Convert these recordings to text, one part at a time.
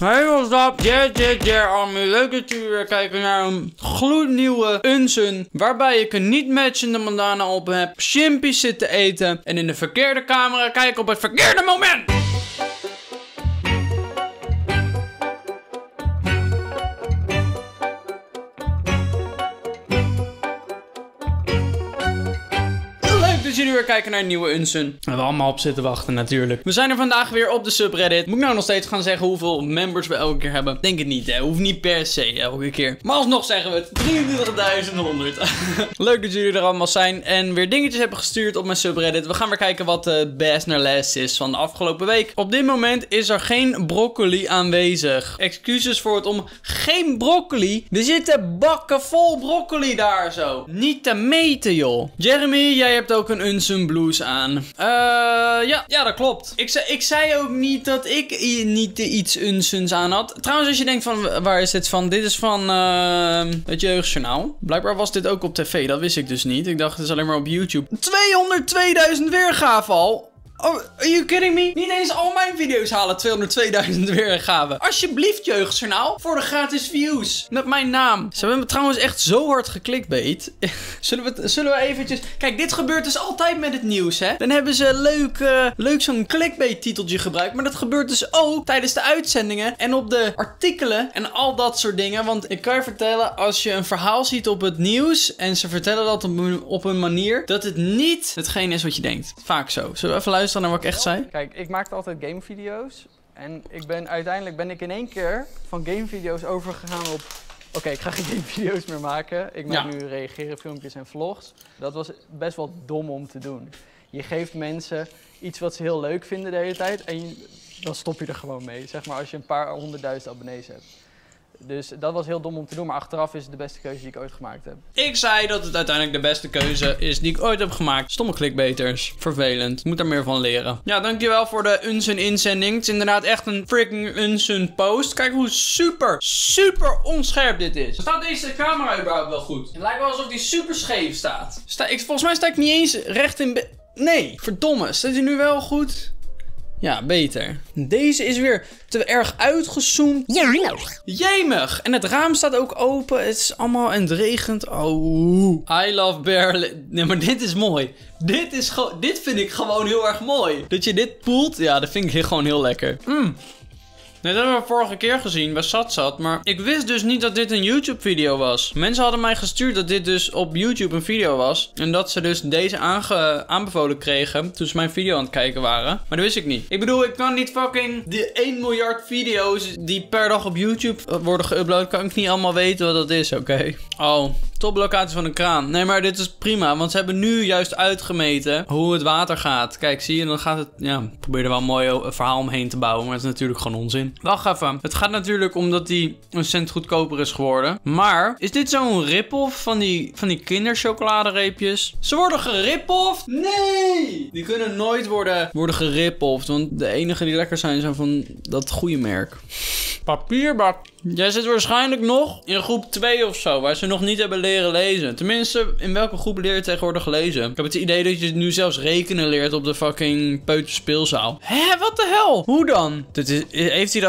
Hey, what's up? Army. Leuk dat jullie weer kijken naar een gloednieuwe Unsun. Waarbij ik een niet matchende bandana op heb, chimpies zit te eten en in de verkeerde camera kijk op het verkeerde moment. Jullie weer kijken naar een nieuwe Unsun. We hebben allemaal op zitten wachten natuurlijk. We zijn er vandaag weer op de subreddit. Moet ik nou nog steeds gaan zeggen hoeveel members we elke keer hebben? Denk het niet, hè. Hoeft niet per se elke keer. Maar alsnog zeggen we het. 23.100. Leuk dat jullie er allemaal zijn en weer dingetjes hebben gestuurd op mijn subreddit. We gaan weer kijken wat de best naar last is van de afgelopen week. Op dit moment is er geen broccoli aanwezig. Excuses voor het om... Geen broccoli? Er zitten bakken vol broccoli daar zo. Niet te meten, joh. Jeremy, jij hebt ook een Unsun blues aan. Ja, dat klopt. Ik zei ook niet dat ik niet iets Unsuns aan had. Trouwens, als je denkt van, waar is dit van? Dit is van het Jeugdjournaal. Blijkbaar was dit ook op tv, dat wist ik dus niet. Ik dacht, het is alleen maar op YouTube. 202.000 weergaven al. Oh, are you kidding me? Niet eens al mijn video's halen 202.000 weergaven. Alsjeblieft, Jeugdjournaal. Voor de gratis views. Met mijn naam. Ze hebben me trouwens echt zo hard geklikbait. Zullen we eventjes... Kijk, dit gebeurt dus altijd met het nieuws, hè? Dan hebben ze leuk zo'n clickbait titeltje gebruikt. Maar dat gebeurt dus ook tijdens de uitzendingen. En op de artikelen. En al dat soort dingen. Want ik kan je vertellen, als je een verhaal ziet op het nieuws. En ze vertellen dat op een manier. Dat het niet hetgeen is wat je denkt. Vaak zo. Zullen we even luisteren naar wat ik echt zei? Kijk, ik maakte altijd gamevideo's. En uiteindelijk ben ik in één keer van gamevideo's overgegaan op... Oké, ik ga geen gamevideo's meer maken. Ik maak nu reageren, filmpjes en vlogs. Dat was best wel dom om te doen. Je geeft mensen iets wat ze heel leuk vinden de hele tijd. En dan stop je er gewoon mee. Zeg maar als je een paar 100.000 abonnees hebt. Dus dat was heel dom om te doen, maar achteraf is het de beste keuze die ik ooit gemaakt heb. Ik zei dat het uiteindelijk de beste keuze is die ik ooit heb gemaakt. Stomme clickbaiters. Vervelend. Ik moet daar meer van leren. Ja, dankjewel voor de Unsun inzending. Het is inderdaad echt een freaking Unsun post. Kijk hoe super onscherp dit is. Staat deze camera überhaupt wel goed? Het lijkt wel alsof die super scheef staat. Volgens mij sta ik niet eens recht in bed. Nee, verdomme. Staat hij nu wel goed? Ja, beter. Deze is weer te erg uitgezoomd. Jemig! En het raam staat ook open. Het is allemaal en het regent. Oh. I love Berlin. Nee, maar dit is mooi. Dit vind ik gewoon heel erg mooi. Dat je dit poelt. Ja, dat vind ik gewoon heel lekker. Nee, dat hebben we vorige keer gezien bij Satsat, maar ik wist dus niet dat dit een YouTube-video was. Mensen hadden mij gestuurd dat dit dus op YouTube een video was. En dat ze dus deze aanbevolen kregen toen ze mijn video aan het kijken waren. Maar dat wist ik niet. Ik bedoel, ik kan niet fucking de 1 miljard video's die per dag op YouTube worden geüpload, kan ik niet allemaal weten wat dat is, oké? Oh, toplocatie van een kraan. Nee, maar dit is prima, want ze hebben nu juist uitgemeten hoe het water gaat. Kijk, zie je, dan gaat het... Ja, ik probeer er wel een mooi verhaal omheen te bouwen, maar dat is natuurlijk gewoon onzin. Wacht even. Het gaat natuurlijk omdat die een cent goedkoper is geworden. Maar is dit zo'n rip-off van die kinderchocoladereepjes? Ze worden gerip-offed? Nee! Die kunnen nooit worden gerip-offed. Want de enige die lekker zijn, zijn van dat goede merk. Papierbak. Jij zit waarschijnlijk nog in groep 2 of zo, waar ze nog niet hebben leren lezen. Tenminste, in welke groep leer je tegenwoordig lezen? Ik heb het idee dat je nu zelfs rekenen leert op de fucking peuterspeelzaal. Hé, wat de hel? Hoe dan? Dat heeft hij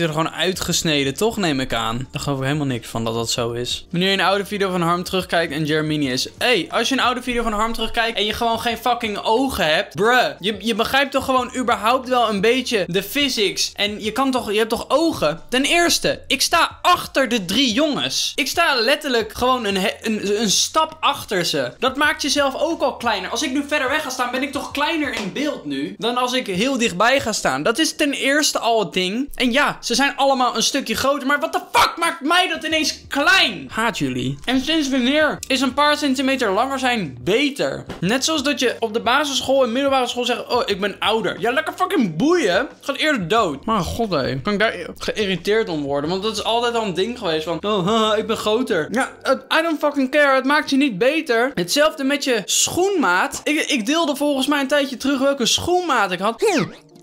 er gewoon uitgesneden, toch, neem ik aan. Daar geloof ik helemaal niks van dat dat zo is. Wanneer je een oude video van Harm terugkijkt en Jeremy is... Hé, als je een oude video van Harm terugkijkt en je gewoon geen fucking ogen hebt... Bruh, je begrijpt toch gewoon überhaupt wel een beetje de physics. En je hebt toch ogen? Ten eerste... Ik sta achter de 3 jongens. Ik sta letterlijk gewoon een stap achter ze. Dat maakt jezelf ook al kleiner. Als ik nu verder weg ga staan, ben ik toch kleiner in beeld nu dan als ik heel dichtbij ga staan. Dat is ten eerste al het ding. En ja, ze zijn allemaal een stukje groter. Maar wat de fuck maakt mij dat ineens klein? Haat jullie. En sinds wanneer is een paar centimeter langer zijn beter? Net zoals dat je op de basisschool en middelbare school zegt... Oh, ik ben ouder. Ja, lekker fucking boeien. Gaat eerder dood. Maar god, hé. Kan ik daar geïrriteerd om worden? Want dat is altijd al een ding geweest van... Oh, ik ben groter. Ja, I don't fucking care. Het maakt je niet beter. Hetzelfde met je schoenmaat. Ik deelde volgens mij een tijdje terug welke schoenmaat ik had.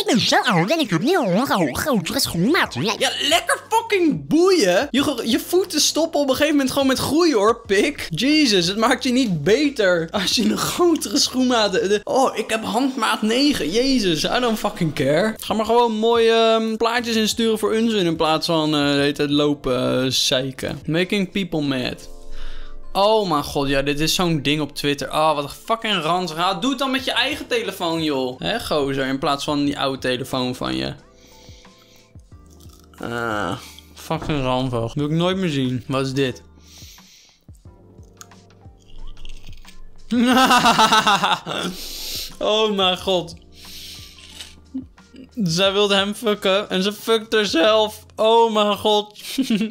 Ik ben zo oud en ik heb nu al een grotere schoenmaten. Ja, lekker fucking boeien. Je voeten stoppen op een gegeven moment gewoon met groeien hoor, pik. Jezus, het maakt je niet beter als je een grotere schoenmaat... Oh, ik heb handmaat 9. Jezus, I don't fucking care. Ga maar gewoon mooie plaatjes insturen voor onzin in plaats van de hele tijd lopen zeiken. Making people mad. Oh mijn god, ja, dit is zo'n ding op Twitter. Oh, wat een fucking ransraad. Doe het dan met je eigen telefoon, joh. Hè, gozer, in plaats van die oude telefoon van je. Fucking ranvoog. Wil ik nooit meer zien. Wat is dit? Oh mijn god. Zij wilde hem fucken en ze fuckt herzelf. Oh mijn god.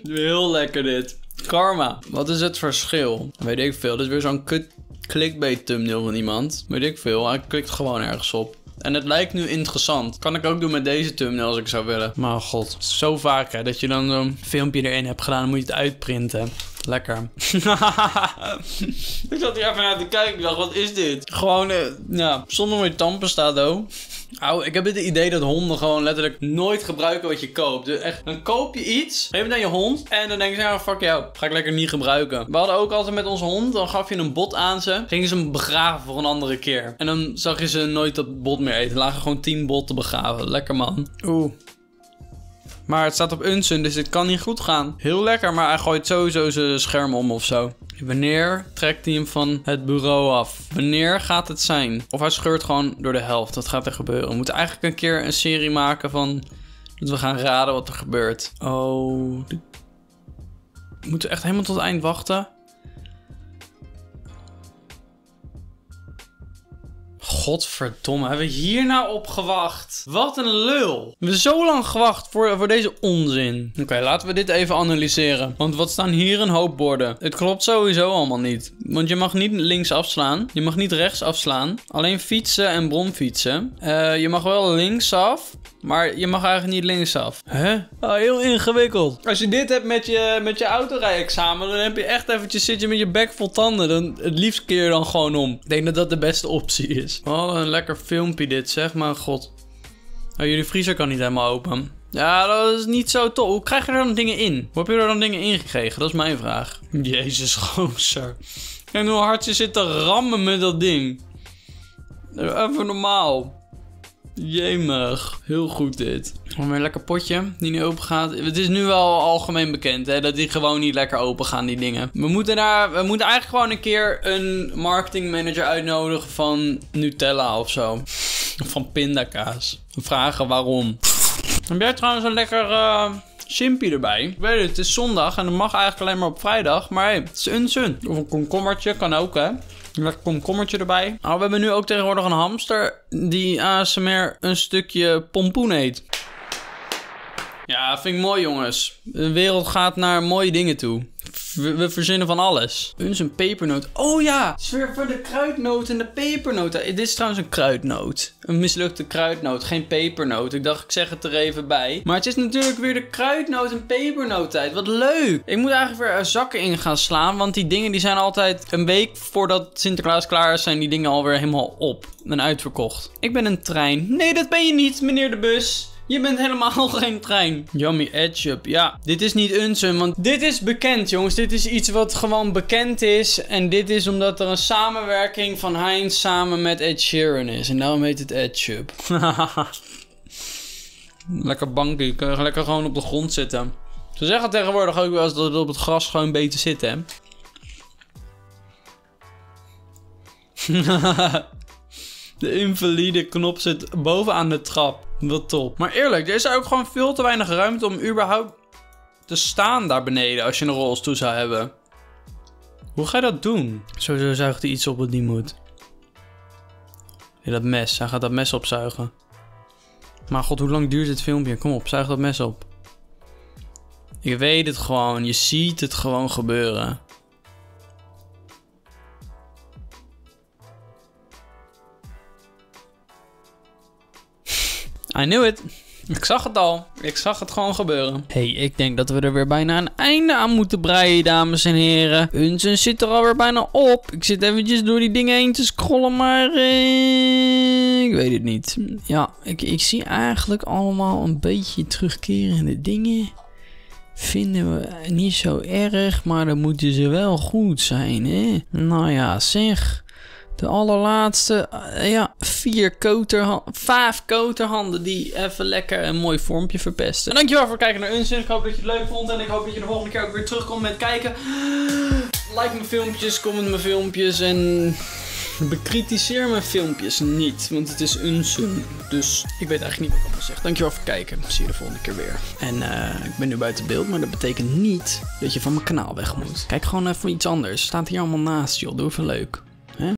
Heel lekker dit. Karma. Wat is het verschil? Weet ik veel. Dit is weer zo'n kut clickbait thumbnail van iemand. Weet ik veel. Hij klikt gewoon ergens op. En het lijkt nu interessant. Kan ik ook doen met deze thumbnail als ik zou willen. Maar god. Zo vaak hè. Dat je dan zo'n filmpje erin hebt gedaan. Dan moet je het uitprinten. Lekker. Ik zat hier even naar te kijken. Ik dacht, wat is dit? Gewoon, ja. Zonder mooie tandpasta. Auw, ik heb het idee dat honden gewoon letterlijk nooit gebruiken wat je koopt. Dus echt, dan koop je iets, geef het aan je hond en dan denk je, ja, fuck jou, ga ik lekker niet gebruiken. We hadden ook altijd met onze hond, dan gaf je een bot aan ze, gingen ze hem begraven voor een andere keer. En dan zag je ze nooit dat bot meer eten, lagen gewoon 10 botten begraven. Lekker man. Oeh. Maar het staat op Unsun, dus dit kan niet goed gaan. Heel lekker, maar hij gooit sowieso zijn scherm om of zo. Wanneer trekt hij hem van het bureau af? Wanneer gaat het zijn? Of hij scheurt gewoon door de helft. Dat gaat er gebeuren. We moeten eigenlijk een keer een serie maken van... dat we gaan raden wat er gebeurt. Oh... moeten we echt helemaal tot het eind wachten? Godverdomme, hebben we hier nou op gewacht? Wat een lul. We hebben zo lang gewacht voor deze onzin. Oké, laten we dit even analyseren. Want wat staan hier een hoop borden? Het klopt sowieso allemaal niet. Want je mag niet links afslaan. Je mag niet rechts afslaan. Alleen fietsen en bromfietsen. Je mag wel linksaf. Maar je mag eigenlijk niet linksaf. Huh? Oh, heel ingewikkeld. Als je dit hebt met je autorij-examen, dan heb je echt eventjes, zit je met je bek vol tanden. Dan, het liefst keer je dan gewoon om. Ik denk dat dat de beste optie is. Oh, een lekker filmpje dit, zeg maar. God. Oh, jullie vriezer kan niet helemaal open. Ja, dat is niet zo tof. Hoe krijg je er dan dingen in? Hoe heb je er dan dingen in gekregen? Dat is mijn vraag. Jezus, gozer. Kijk hoe hard je zit te rammen met dat ding. Even normaal. Jemig. Heel goed dit. Gewoon een lekker potje die niet open gaat. Het is nu wel algemeen bekend hè, dat die gewoon niet lekker open gaan, die dingen. We moeten eigenlijk gewoon een keer een marketingmanager uitnodigen van Nutella of zo. Van pindakaas. Vragen waarom. Heb jij trouwens een lekker... Chimpy erbij. Ik weet het, het is zondag en dat mag eigenlijk alleen maar op vrijdag. Maar hé, het is Unsun. Of een komkommertje, kan ook hè. Lekker komkommertje erbij. Nou, we hebben nu ook tegenwoordig een hamster die ASMR een stukje pompoen eet. Ja, vind ik mooi jongens. De wereld gaat naar mooie dingen toe. We verzinnen van alles. Unsun pepernoot. Oh ja, het is weer voor de kruidnoot en de pepernoot. Dit is trouwens een kruidnoot. Een mislukte kruidnoot, geen pepernoot. Ik dacht, ik zeg het er even bij. Maar het is natuurlijk weer de kruidnoot en pepernoot tijd. Wat leuk. Ik moet eigenlijk weer zakken in gaan slaan. Want die dingen die zijn altijd een week voordat Sinterklaas klaar is, zijn die dingen alweer helemaal op en uitverkocht. Ik ben een trein. Nee, dat ben je niet, meneer de bus. Je bent helemaal geen trein. Yummy Edge-up. Ja, dit is niet Unsun, want dit is bekend, jongens. Dit is iets wat gewoon bekend is. En dit is omdat er een samenwerking van Heinz samen met Ed Sheeran is. En daarom heet het Edge-up. Lekker bankie. Kun je lekker gewoon op de grond zitten. Ze zeggen tegenwoordig ook wel eens dat we op het gras gewoon beter zitten, hè? De invalide knop zit bovenaan de trap. Wat top. Maar eerlijk, er is ook gewoon veel te weinig ruimte om überhaupt te staan daar beneden als je een rolstoel zou hebben. Hoe ga je dat doen? Sowieso zuigt hij iets op wat niet moet. Ja, dat mes. Hij gaat dat mes opzuigen. Maar god, hoe lang duurt dit filmpje? Kom op, zuig dat mes op. Je weet het gewoon. Je ziet het gewoon gebeuren. I knew it. Ik zag het al. Ik zag het gewoon gebeuren. Hey, ik denk dat we er weer bijna een einde aan moeten breien, dames en heren. Unzen zit er alweer bijna op. Ik zit eventjes door die dingen heen te scrollen, maar... ik weet het niet. Ja, ik zie eigenlijk allemaal een beetje terugkerende dingen. Vinden we niet zo erg, maar dan moeten ze wel goed zijn, hè? Nou ja, zeg... De allerlaatste, ja, 5 koterhanden die even lekker een mooi vormpje verpesten. En dankjewel voor het kijken naar Unzen. Ik hoop dat je het leuk vond en ik hoop dat je de volgende keer ook weer terugkomt met kijken. Like mijn filmpjes, comment mijn filmpjes en bekritiseer mijn filmpjes niet. Want het is Unzen, dus ik weet eigenlijk niet wat ik allemaal zeg. Dankjewel voor het kijken, zie je de volgende keer weer. En ik ben nu buiten beeld, maar dat betekent niet dat je van mijn kanaal weg moet. Kijk gewoon even iets anders, staat hier allemaal naast joh, doe even leuk.